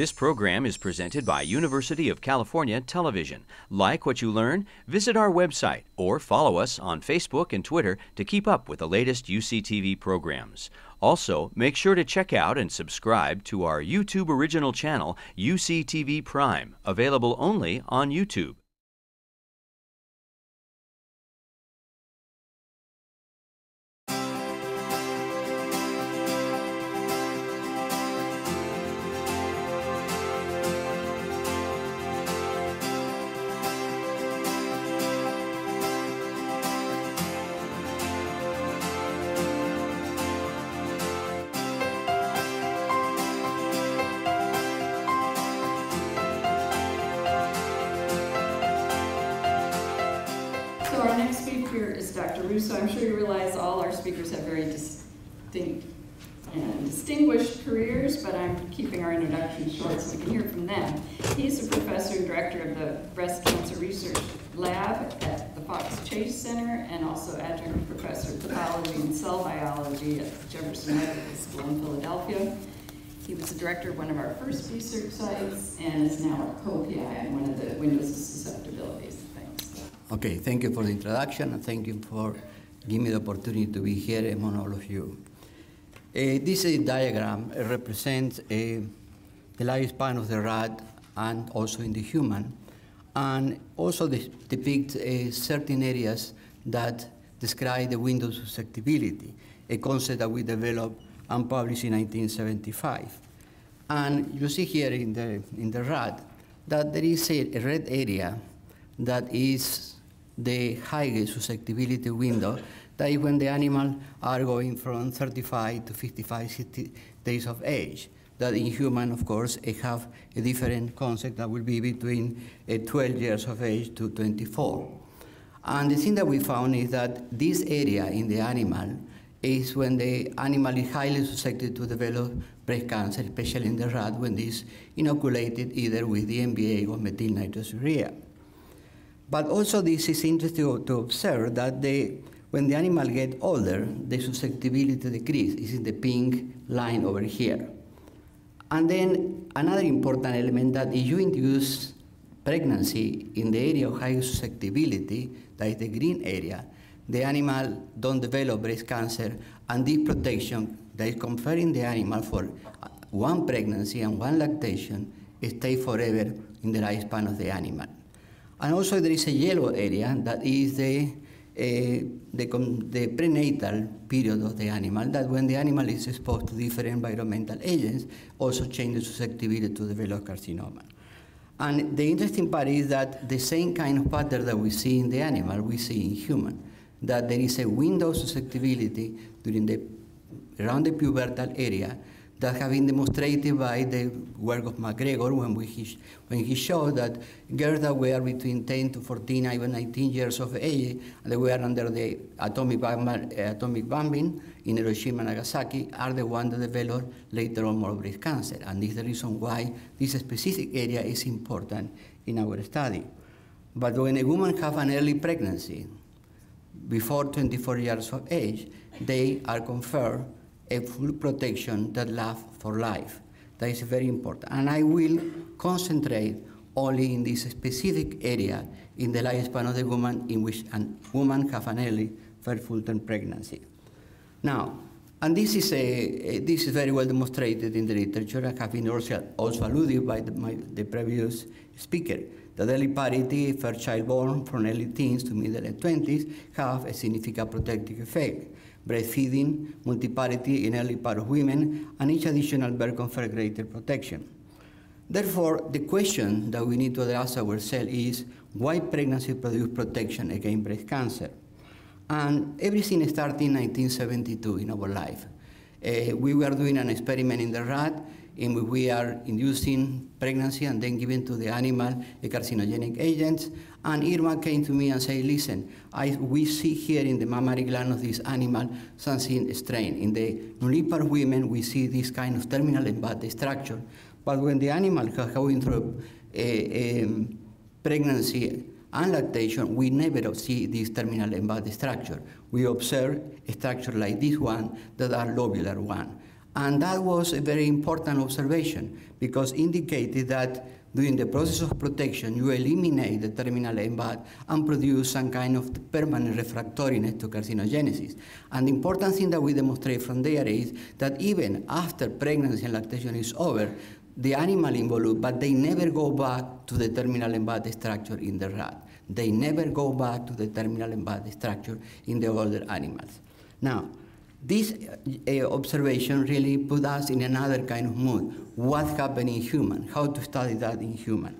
This program is presented by University of California Television. Like what you learn? Visit our website or follow us on Facebook and Twitter to keep up with the latest UCTV programs. Also, make sure to check out and subscribe to our YouTube original channel, UCTV Prime, available only on YouTube. Our next speaker is Dr. Russo. I'm sure you realize all our speakers have very distinct and distinguished careers, but I'm keeping our introduction short so we can hear from them. He's a professor and director of the Breast Cancer Research Lab at the Fox Chase Center and also adjunct professor of pathology and cell biology at the Jefferson Medical School in Philadelphia. He was the director of one of our first research sites and is now a co-PI on one of the windows of susceptibilities. Okay, thank you for the introduction, and thank you for giving me the opportunity to be here among all of you. This diagram represents the lifespan of the rat and also in the human, and also depicts certain areas that describe the window of susceptibility, a concept that we developed and published in 1975. And you see here in the rat that there is a red area that is the highest susceptibility window, that is when the animals are going from 35 to 55, 60 days of age. That in human, of course, have a different concept that will be between 12 years of age to 24. And the thing that we found is that this area in the animal is when the animal is highly susceptible to develop breast cancer, especially in the rat when it is inoculated either with DMBA or methyl nitrosourea. But also this is interesting to observe that when the animal gets older, the susceptibility decrease is in the pink line over here. And then another important element that if you induce pregnancy in the area of high susceptibility, that is the green area, the animal don't develop breast cancer, and this protection that is conferring the animal for one pregnancy and one lactation stays forever in the lifespan of the animal. And also there is a yellow area that is the prenatal period of the animal, that when the animal is exposed to different environmental agents, also changes susceptibility to develop carcinoma. And the interesting part is that the same kind of pattern that we see in the animal, we see in human, that there is a window of susceptibility around the pubertal area that have been demonstrated by the work of McGregor when he showed that girls that were between 10 to 14, even 19 years of age, they were under the atomic bombing in Hiroshima and Nagasaki, are the ones that developed later on more breast cancer. And this is the reason why this specific area is important in our study. But when a woman has an early pregnancy, before 24 years of age, they are conferred a full protection that lasts for life. That is very important. And I will concentrate only in this specific area in the lifespan of the woman in which a woman has an early full-term pregnancy. Now, and this is very well demonstrated in the literature and have been also alluded by the previous speaker. The early parity, first child born from early teens to middle and 20s, have a significant protective effect. Breastfeeding, multiparity in early part of women, and each additional birth confers greater protection. Therefore, the question that we need to address ourselves is why pregnancy produces protection against breast cancer? And everything started in 1972 in our life. We were doing an experiment in the rat in which we are inducing pregnancy and then giving to the animal a carcinogenic agent. And Irma came to me and said, listen, we see here in the mammary gland of this animal something strange. In the nulipar women, we see this kind of terminal embate structure. But when the animal is going through a pregnancy and lactation, we never see this terminal embate structure. We observe a structure like this one that are lobular one. And that was a very important observation because indicated that during the process of protection, you eliminate the terminal MBAT and produce some kind of permanent refractoriness to carcinogenesis. And the important thing that we demonstrate from there is that even after pregnancy and lactation is over, the animal involute, but they never go back to the terminal MBAT structure in the rat. They never go back to the terminal MBAT structure in the older animals. Now, this observation really put us in another kind of mood. What happened in human? How to study that in human?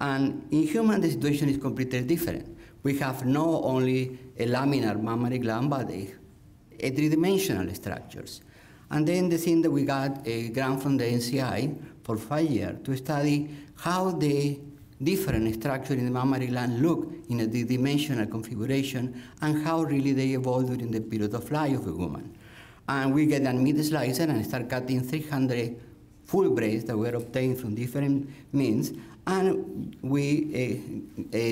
And in human, the situation is completely different. We have not only a laminar mammary gland, but a three-dimensional structures. And then the thing that we got a grant from the NCI for 5 years to study how the different structures in the mammary gland look in a three-dimensional configuration and how really they evolve during the period of life of a woman. And we get a meat slicer and start cutting 300 full braids that were obtained from different means. And we,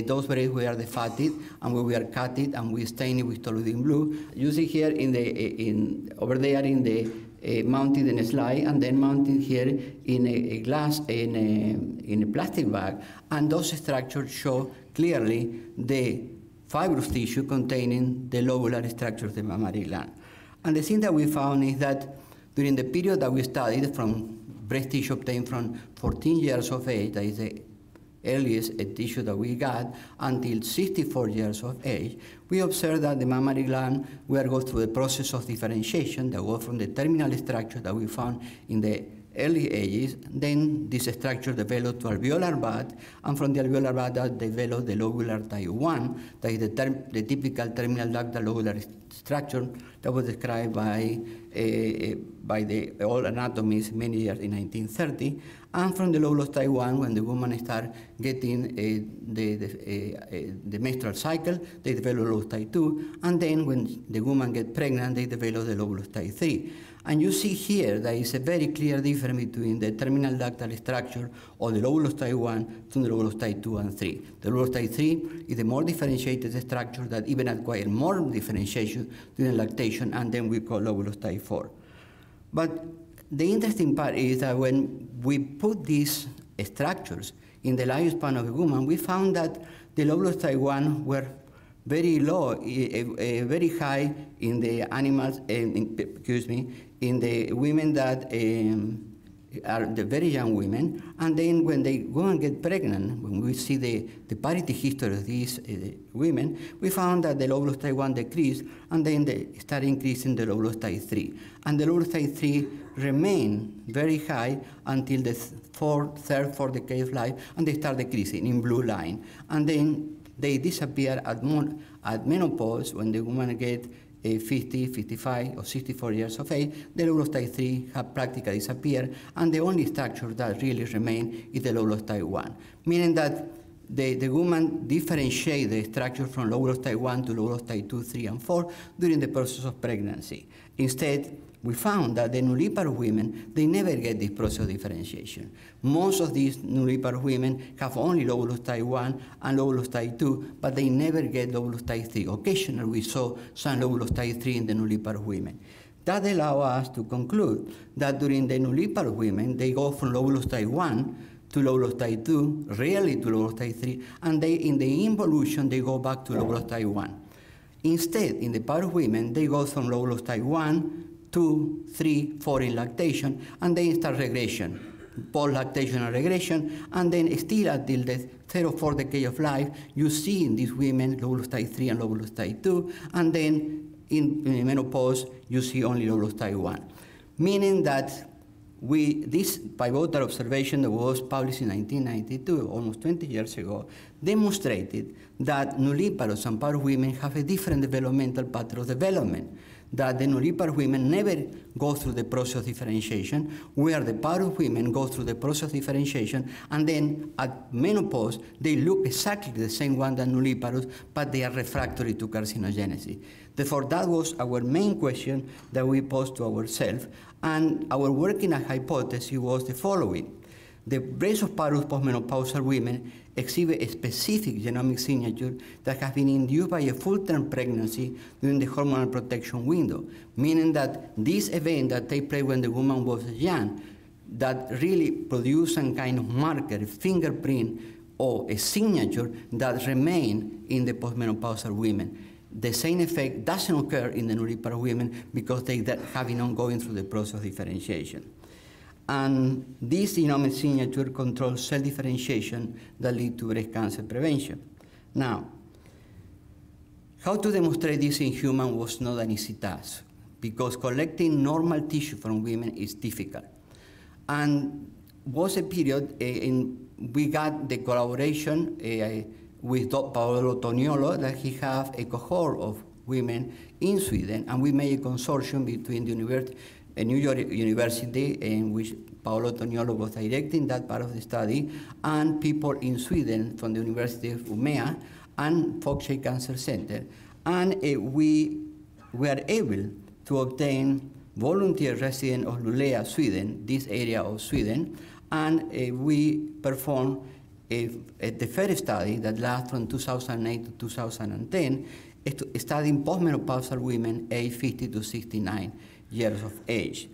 those braids were defatted, and we were cut it, and we stained it with toluidine blue. You see here in the, over there in the mounted in a slide, and then mounted here in a glass, in a plastic bag. And those structures show clearly the fibrous tissue containing the lobular structure of the mammary gland. And the thing that we found is that during the period that we studied from breast tissue obtained from 14 years of age, that is the earliest tissue that we got, until 64 years of age, we observed that the mammary gland will go through the process of differentiation that goes from the terminal structure that we found in the early ages, then this structure developed to alveolar bud, and from the alveolar bud that developed the lobular type 1, that is the typical terminal ductal lobular structure that was described by the old anatomists many years in 1930, and from the lobular type 1, when the woman starts getting the menstrual cycle, they develop lobular type 2, and then when the woman gets pregnant, they develop the lobular type 3. And you see here there is a very clear difference between the terminal ductal structure or the lobulus type 1 to the lobulus type 2 and 3. The lobulus type 3 is a more differentiated structure that even acquires more differentiation during lactation, and then we call lobulus type 4. But the interesting part is that when we put these structures in the lifespan of a woman, we found that the lobulus type 1 were very low, very high in the animals, excuse me, in the women that are the very young women. And then when the women get pregnant, when we see the parity history of these women, we found that the lobulus type 1 decreased, and then they start increasing the lobulus type 3. And the lobulus type 3 remain very high until the third, fourth decade of life, and they start decreasing in blue line. And then they disappear at menopause when the woman gets 50, 55, or 64 years of age. The lobulus type 3 have practically disappeared, and the only structure that really remains is the lobulus type 1, meaning that the woman differentiates the structure from lobulus type 1 to lobulus type 2, 3, and 4 during the process of pregnancy. Instead, we found that the nulliparous women, they never get this process of differentiation. Most of these nulliparous women have only lobulus type 1 and lobulus type 2, but they never get lobulus type 3. Occasionally, we saw some lobulus type 3 in the nulliparous women. That allows us to conclude that during the nulliparous women, they go from lobulus type 1 to lobulus type 2, rarely to lobulus type 3, and they, in the involution, they go back to lobulus type 1. Instead, in the parous women, they go from lobulus type 1 2, 3, 4 in lactation, and then start regression, post-lactational regression, and then still until the third or fourth decade of life, you see in these women lobulus type 3 and lobulus type 2, and then in menopause, you see only lobulus type 1. Meaning that this pivotal observation that was published in 1992, almost 20 years ago, demonstrated that nulliparous and parous women have a different developmental pattern of development, that the nulliparous women never go through the process of differentiation, where the parous women go through the process of differentiation, and then at menopause, they look exactly the same one than nulliparous, but they are refractory to carcinogenesis. Therefore, that was our main question that we posed to ourselves, and our working hypothesis was the following. The breast of parous postmenopausal women exhibit a specific genomic signature that has been induced by a full-term pregnancy during the hormonal protection window, meaning that this event that takes place when the woman was young, that really produces some kind of marker, a fingerprint, or a signature that remains in the postmenopausal women. The same effect doesn't occur in the nulliparous women because they are having ongoing through the process of differentiation. And this genomic signature controls cell differentiation that leads to breast cancer prevention. Now, how to demonstrate this in humans was not an easy task because collecting normal tissue from women is difficult. And was a period in we got the collaboration with Dr. Paolo Toniolo that he had a cohort of women in Sweden, and we made a consortium between the university, New York University, in which Paolo Toniolo was directing that part of the study, and people in Sweden from the University of Umeå and Fox Chase Cancer Center. And we were able to obtain volunteer residents of Luleå, Sweden, this area of Sweden, and we performed the first study that lasted from 2008 to 2010, studying postmenopausal women aged 50 to 69. Years of age.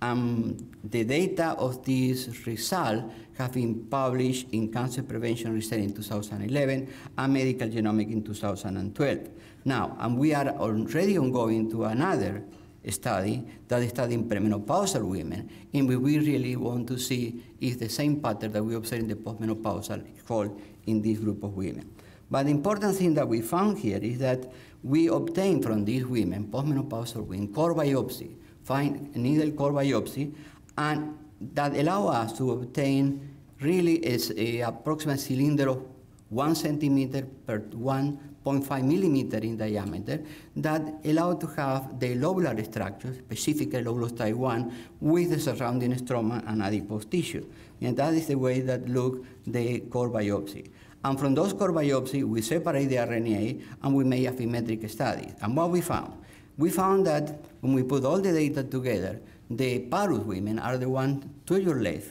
The data of this result have been published in Cancer Prevention Research in 2011 and Medical Genomics in 2012. Now, and we are already ongoing to another study that is studying premenopausal women, in which we really want to see if the same pattern that we observe in the postmenopausal hold in this group of women. But the important thing that we found here is that we obtained from these women, postmenopausal women, core biopsy, find needle core biopsy, and that allow us to obtain really is an approximate cylinder of 1 centimeter per 1.5 millimeter in diameter that allow to have the lobular structure, specifically lobulus type 1, with the surrounding stroma and adipose tissue. And that is the way that look the core biopsy. And from those core biopsies, we separate the RNA and we make asymmetric studies. And what we found? We found that when we put all the data together, the parous women are the ones to your left,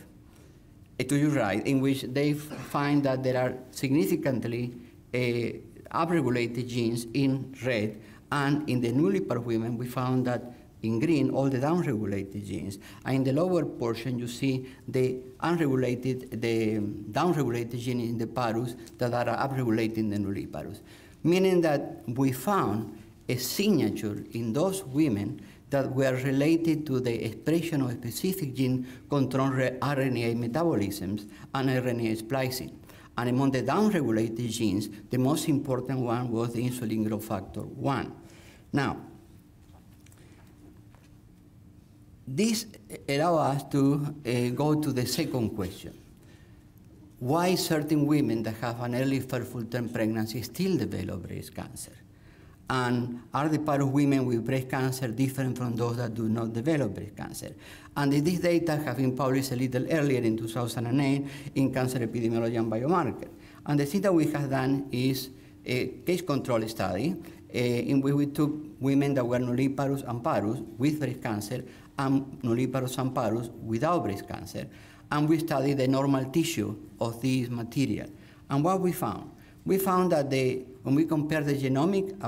to your right, in which they find that there are significantly upregulated genes in red, and in the nulliparous women, we found that in green, all the downregulated genes. And in the lower portion, you see the unregulated, the downregulated genes in the parous that are upregulated in the nulliparous. Meaning that we found a signature in those women that were related to the expression of a specific gene controlling RNA metabolisms and RNA splicing. And among the downregulated genes, the most important one was the insulin growth factor 1. Now, this allows us to go to the second question. Why certain women that have an early full-term pregnancy still develop breast cancer? And are the part of women with breast cancer different from those that do not develop breast cancer? And this data have been published a little earlier in 2008 in Cancer Epidemiology and Biomarker. And the thing that we have done is a case control study in which we took women that were nulliparous and parous with breast cancer and nulliparous and parous without breast cancer. And we studied the normal tissue of this material. And what we found? We found that when we compare the genomic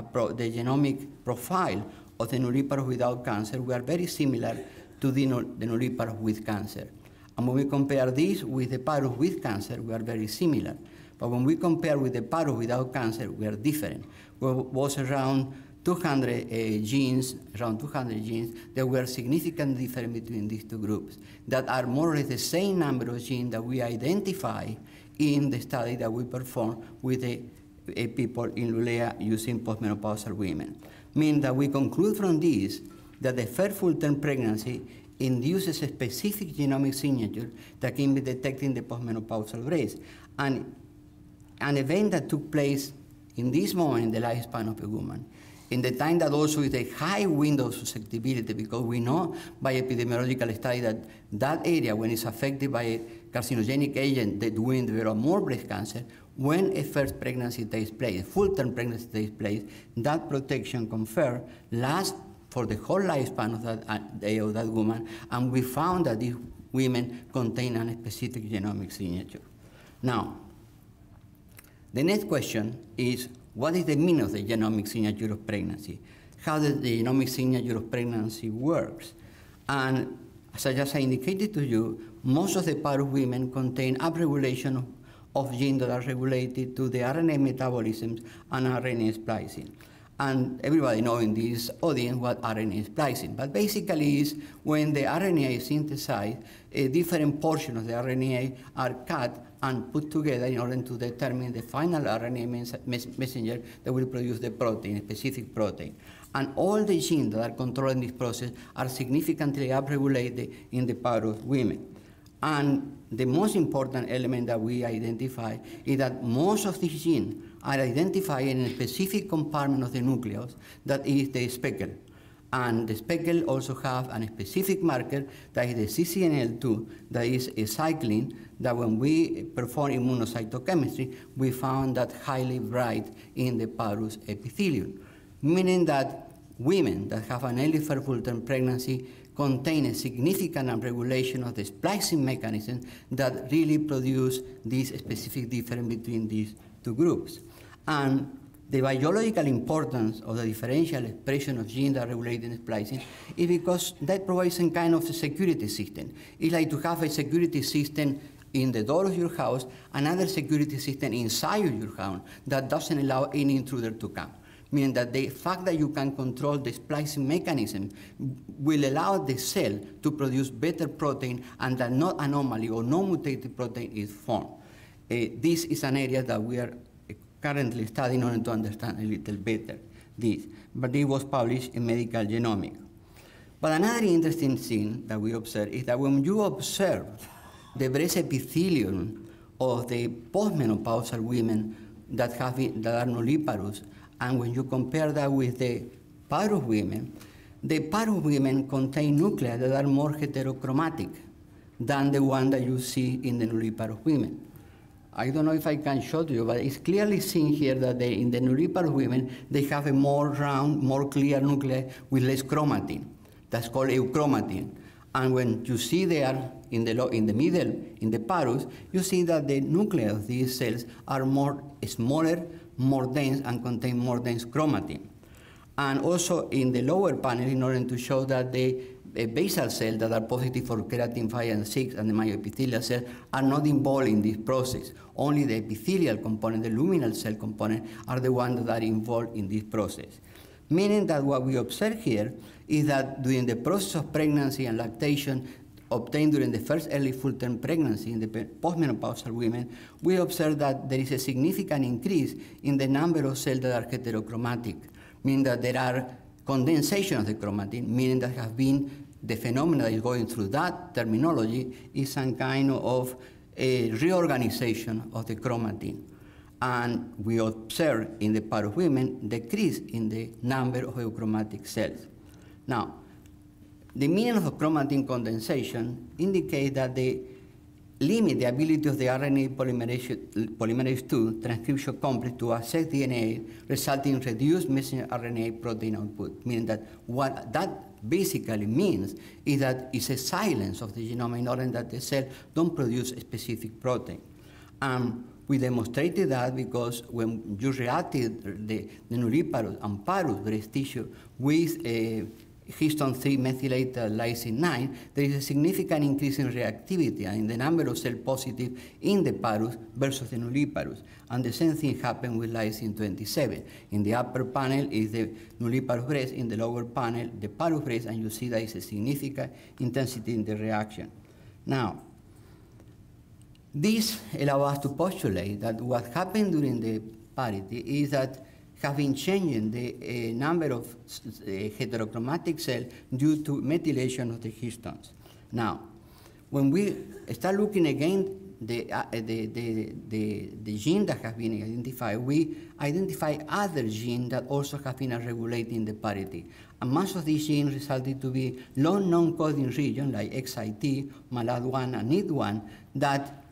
profile of the nulliparous without cancer, we are very similar to the nulliparous with cancer. And when we compare this with the parous with cancer, we are very similar. But when we compare with the parous without cancer, we are different. We was around 200 genes that were significantly different between these two groups, that are more or less the same number of genes that we identify in the study that we performed with the people in Luleå using postmenopausal women. Meaning that we conclude from this that the first full-term pregnancy induces a specific genomic signature that can be detected in the postmenopausal breast, and an event that took place in this moment in the lifespan of a woman, in the time that also is a high window of susceptibility, because we know by epidemiological study that that area, when it's affected by a carcinogenic agent, that women develop more breast cancer. When a first pregnancy takes place, a full-term pregnancy takes place, that protection conferred lasts for the whole lifespan of that woman, and we found that this women contain a specific genomic signature. Now, the next question is, what is the meaning of the genomic signature of pregnancy? How does the genomic signature of pregnancy works? And as I indicated to you, most of the part of women contain upregulation of genes that are regulated to the RNA metabolisms and RNA splicing. And everybody knows in this audience what RNA splicing. But basically is when the RNA is synthesized, a different portion of the RNA are cut and put together in order to determine the final RNA messenger that will produce the protein, a specific protein. And all the genes that are controlling this process are significantly upregulated in the part of women. And the most important element that we identify is that most of these genes are identified in a specific compartment of the nucleus, that is the speckle. And the speckle also have a specific marker, that is the CCNL2, that is a cyclin that when we perform immunocytochemistry, we found that highly bright in the parous epithelium, meaning that women that have an early full-term pregnancy contain a significant upregulation of the splicing mechanism that really produce this specific difference between these two groups. And the biological importance of the differential expression of genes that regulate the splicing is because that provides some kind of a security system. It's like to have a security system in the door of your house, another security system inside of your house that doesn't allow any intruder to come. Meaning that the fact that you can control the splicing mechanism will allow the cell to produce better protein and that no anomaly or no mutated protein is formed. This is an area that we are currently studying in order to understand a little better this. But it was published in Medical Genomics. But another interesting thing that we observe is that when you observe the breast epithelium of the postmenopausal women that are nulliparous, and when you compare that with the parous women, the parous women contain nuclei that are more heterochromatic than the one that you see in the nulliparous women. I don't know if I can show you, but it's clearly seen here that in the nulliparous women, they have a more round, more clear nuclei with less chromatin. That's called euchromatin. And when you see there in the middle, in the parous, you see that the nuclei of these cells are more smaller, more dense, and contain more dense chromatin. And also in the lower panel, in order to show that the basal cells that are positive for keratin 5 and 6 and the myoepithelial cells are not involved in this process. Only the epithelial component, the luminal cell component, are the ones that are involved in this process. Meaning that what we observe here is that during the process of pregnancy and lactation, obtained during the first early full-term pregnancy in the postmenopausal women, we observe that there is a significant increase in the number of cells that are heterochromatic, meaning that there are condensation of the chromatin, meaning that has been the phenomena that is going through that terminology is some kind of a reorganization of the chromatin. And we observe in the part of women decrease in the number of euchromatic cells. Now, the meaning of chromatin condensation indicates that they limit the ability of the RNA polymerase II transcription complex to access DNA, resulting in reduced messenger RNA protein output, meaning that what that basically means is that it's a silence of the genome in order that the cell don't produce a specific protein. We demonstrated that because when you reacted the nulliparous and parous breast tissue with histone 3 methylated lysine 9, there is a significant increase in reactivity and in the number of cell positive in the parous versus the nulliparous. And the same thing happened with lysine 27. In the upper panel is the nulliparous breast, in the lower panel the parous breast, and you see there is a significant intensity in the reaction. Now, this allows us to postulate that what happened during the parity is that having changed the number of heterochromatic cells due to methylation of the histones. Now, when we start looking again the gene that has been identified, we identify other genes that also have been regulating the parity. And most of these genes resulted to be long non-coding regions like XIT, MALAT1, and NID1 that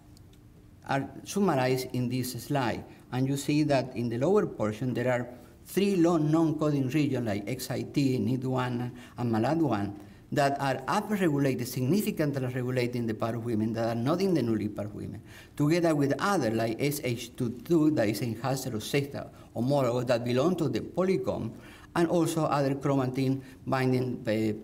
are summarized in this slide. And you see that in the lower portion, there are three long non-coding regions like XIT, NID1, and MALAT1 that are upregulated, significantly regulated in the part of women that are not in the newly part women, together with other like SH2 that is in hazardous sexta homologous that belong to the polycom, and also other chromatin binding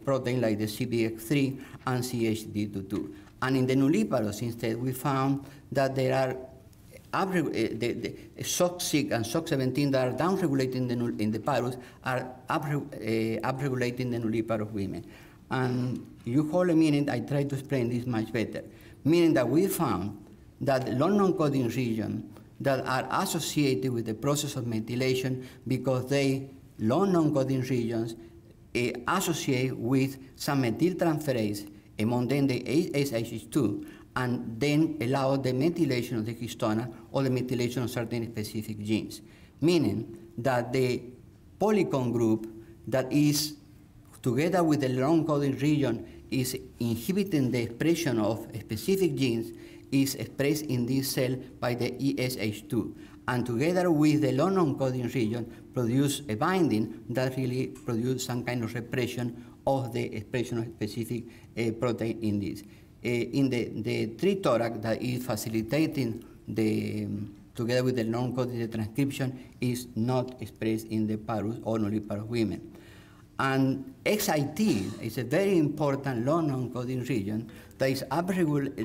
protein like the CBX3 and CHD22. And in the nulliparous instead, we found that there are the SOX6 and SOX17 that are downregulated in the parus are upregulated in the nulliparous women. And you hold a minute, I try to explain this much better, meaning that we found that the long non-coding regions that are associated with the process of methylation because they long non-coding regions associate with some methyl transferase among them the SH2 and then allow the methylation of the histone or the methylation of certain specific genes, meaning that the polycom group that is together with the long coding region is inhibiting the expression of specific genes is expressed in this cell by the ESH2. And together with the long non-coding region produce a binding that really produce some kind of repression of the expression of specific protein in this. In the tritorax that is facilitating the, together with the non-coding transcription is not expressed in the parus or nulliparous women. And XIT is a very important long non-coding region that is upregulated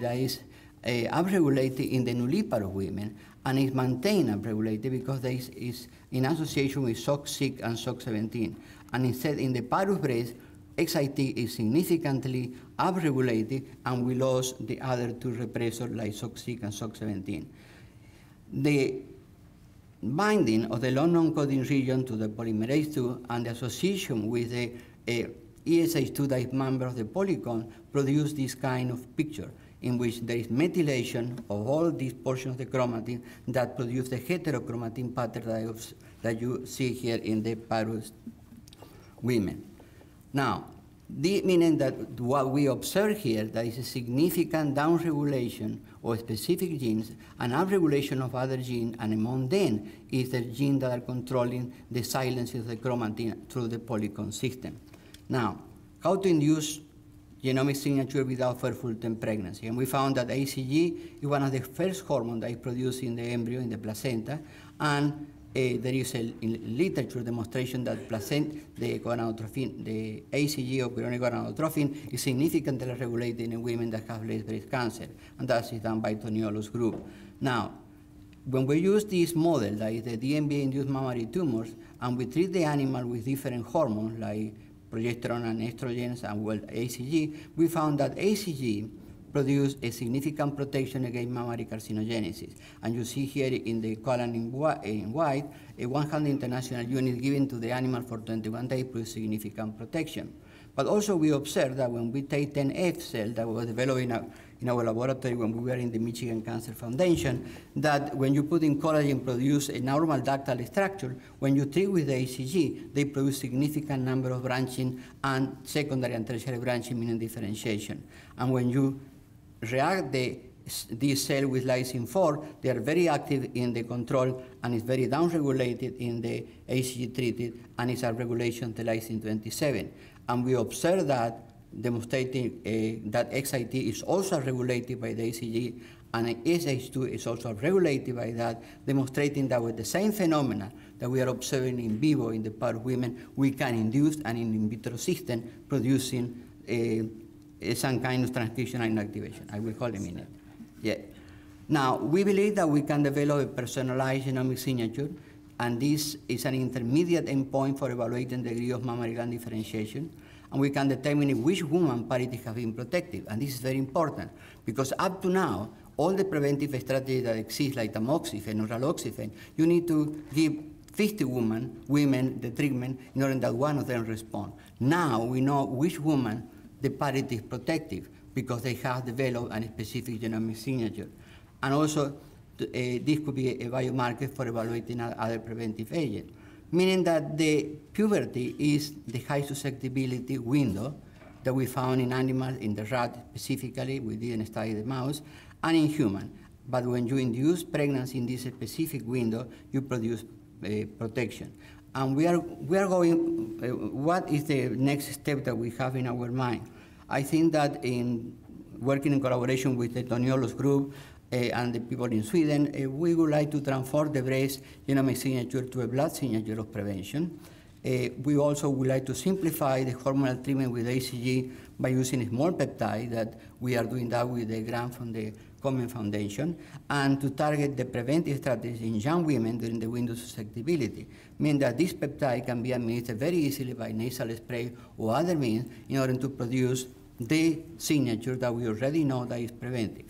in the nulliparous women and is maintained upregulated because there is in association with SOX6 and SOX17. And instead, in the parus breast, XIT is significantly upregulated and we lost the other two repressors like SOX6 and SOX17. The binding of the long non-coding region to the polymerase 2 and the association with the ESH2 that is member of the polycom produce this kind of picture, in which there is methylation of all these portions of the chromatin that produce the heterochromatin pattern that you see here in the parus women. Now, this meaning that what we observe here, there is a significant downregulation of specific genes and upregulation of other genes, and among them is the genes that are controlling the silences of the chromatin through the polycom system. Now, how to induce genomic signature without first-full-term pregnancy. And we found that ACG is one of the first hormones that is produced in the embryo, in the placenta, and there is a literature demonstration that the ACG of chorionic gonadotrophin is significantly regulated in women that have less breast cancer, and that is done by Toniolo's group. Now, when we use this model, like the DMBA-induced mammary tumors, and we treat the animal with different hormones, like progesterone and estrogens and well ACG, we found that ACG produced a significant protection against mammary carcinogenesis. And you see here in the column in white, a 100 international unit given to the animal for 21 days produced significant protection. But also we observed that when we take 10F cell that was developed in our laboratory when we were in the Michigan Cancer Foundation, that when you put in collagen produce a normal ductal structure, when you treat with the ACG, they produce significant number of branching and secondary and tertiary branching, meaning differentiation. And when you react this cell with lysine-4, they are very active in the control and is very downregulated in the ACG treated and its upregulation to lysine-27. And we observe that demonstrating that XIT is also regulated by the ACG and SH2 is also regulated by that, demonstrating that with the same phenomena that we are observing in vivo in the part of women, we can induce an in vitro system producing some kind of transcriptional inactivation. I will call it a minute. Yeah. Now, we believe that we can develop a personalized genomic signature, and this is an intermediate endpoint for evaluating the degree of mammary gland differentiation, and we can determine which human parities have been protective. And this is very important, because up to now, all the preventive strategies that exist, like tamoxifen or raloxifen, you need to give 50 women the treatment in order that one of them respond. Now we know which woman the parity is protective, because they have developed a specific genomic signature. And also, this could be a biomarker for evaluating other preventive agents, meaning that the puberty is the high susceptibility window that we found in animals, in the rat specifically, we didn't study the mouse, and in human. But when you induce pregnancy in this specific window, you produce protection. And what is the next step that we have in our mind? I think that in working in collaboration with the Toniolo's group and the people in Sweden, we would like to transform the breast genomic signature to a blood signature of prevention. We also would like to simplify the hormonal treatment with ACG by using a small peptide that we are doing that with the grant from the Komen Foundation, and to target the preventive strategies in young women during the window of susceptibility, meaning that this peptide can be administered very easily by nasal spray or other means in order to produce the signature that we already know that is preventive.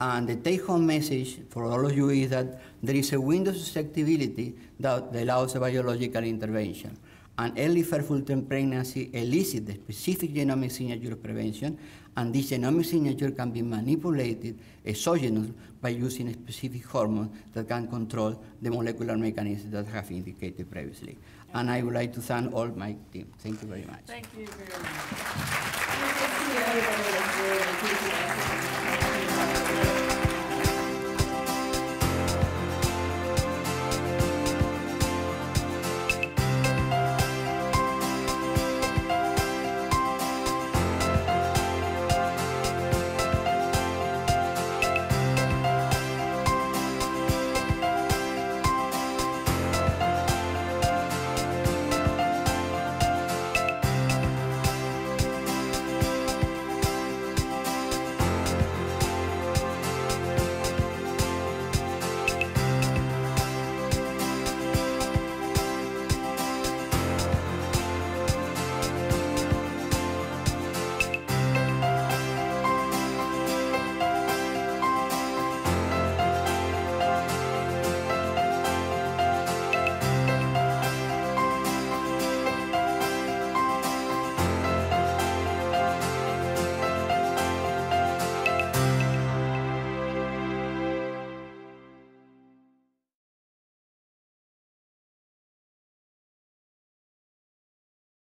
And the take-home message for all of you is that there is a window of susceptibility that allows a biological intervention. And early first full-term pregnancy elicits the specific genomic signature of prevention, and this genomic signature can be manipulated exogenous by using a specific hormone that can control the molecular mechanisms that have indicated previously. And I would like to thank all my team. Thank you very much. Thank you very much. Thank you, everybody.